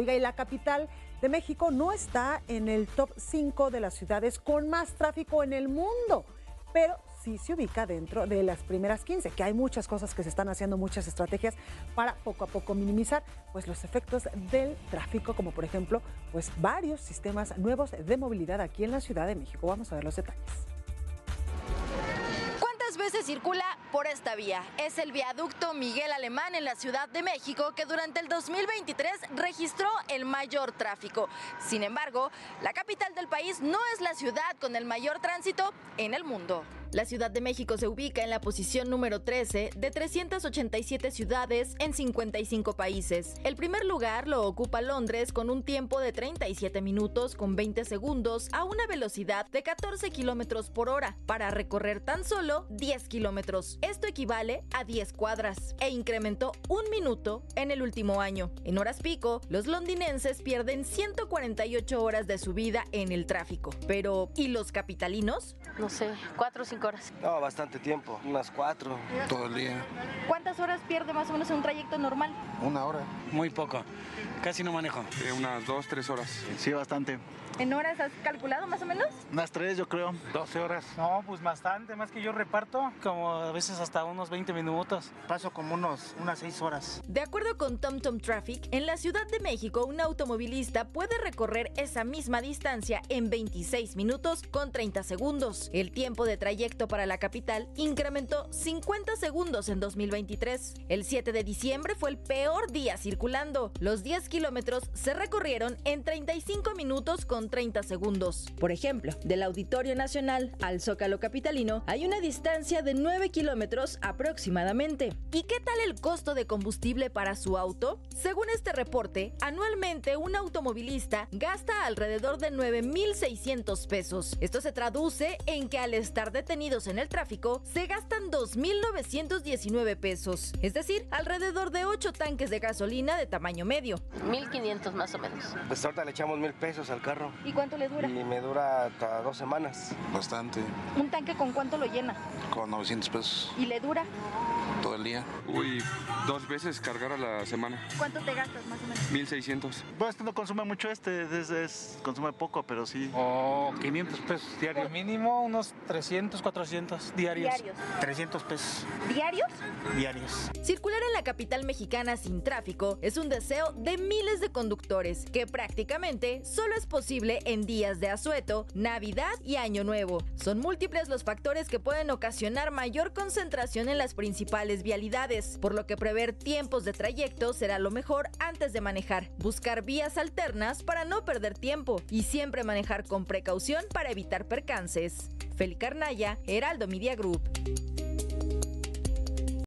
Oiga, y la capital de México no está en el top 5 de las ciudades con más tráfico en el mundo, pero sí se ubica dentro de las primeras 15, que hay muchas cosas que se están haciendo, muchas estrategias para poco a poco minimizar pues los efectos del tráfico, como por ejemplo pues varios sistemas nuevos de movilidad aquí en la Ciudad de México. Vamos a ver los detalles. Veces circula por esta vía. Es el viaducto Miguel Alemán en la Ciudad de México, que durante el 2023 registró el mayor tráfico. Sin embargo, la capital del país no es la ciudad con el mayor tránsito en el mundo. La Ciudad de México se ubica en la posición número 13 de 387 ciudades en 55 países. El primer lugar lo ocupa Londres con un tiempo de 37 minutos con 20 segundos a una velocidad de 14 kilómetros por hora para recorrer tan solo 10 kilómetros. Esto equivale a 10 cuadras e incrementó un minuto en el último año. En horas pico, los londinenses pierden 148 horas de su vida en el tráfico. Pero, ¿y los capitalinos? No sé, 4 o 5 horas. No, bastante tiempo, unas 4. Todo el día. ¿Cuántas horas pierde más o menos en un trayecto normal? Una hora. Muy poco, casi no manejo. Unas 2 o 3 horas. Sí, bastante. ¿En horas has calculado más o menos? Unas 3 yo creo. 12 horas. No, pues bastante, más que yo reparto, como a veces hasta unos 20 minutos. Paso como unas 6 horas. De acuerdo con TomTom Traffic, en la Ciudad de México un automovilista puede recorrer esa misma distancia en 26 minutos con 30 segundos. El tiempo de trayecto para la capital incrementó 50 segundos en 2023. El 7 de diciembre fue el peor día circulando. Los 10 kilómetros se recorrieron en 35 minutos con 30 segundos. Por ejemplo, del Auditorio Nacional al Zócalo Capitalino hay una distancia de 9 kilómetros aproximadamente. ¿Y qué tal el costo de combustible para su auto? Según este reporte, anualmente un automovilista gasta alrededor de 9,600 pesos. Esto se traduce en que al estar detenidos en el tráfico se gastan 2,919 pesos, es decir, alrededor de 8 tanques de gasolina de tamaño medio. 1,500 más o menos. Pues ahorita le echamos 1,000 pesos al carro. ¿Y cuánto le dura? Y me dura hasta 2 semanas. Bastante. ¿Un tanque con cuánto lo llena? Con 900 pesos. ¿Y le dura? Todo el día. Uy, 2 veces cargar a la semana. ¿Cuánto te gastas más o menos? 1,600. Bueno, esto no consume mucho, consume poco, pero sí. Oh, 500 pesos diario. Mínimo unos 300, 400 diarios. 300 pesos. ¿Diarios? Diarios. Circular en la capital mexicana sin tráfico es un deseo de miles de conductores, que prácticamente solo es posible en días de asueto, Navidad y Año Nuevo. Son múltiples los factores que pueden ocasionar mayor concentración en las principales vialidades, por lo que prever tiempos de trayecto será lo mejor antes de manejar, buscar vías alternas para no perder tiempo y siempre manejar con precaución para evitar percances. Feli Carnaya, Heraldo Media Group.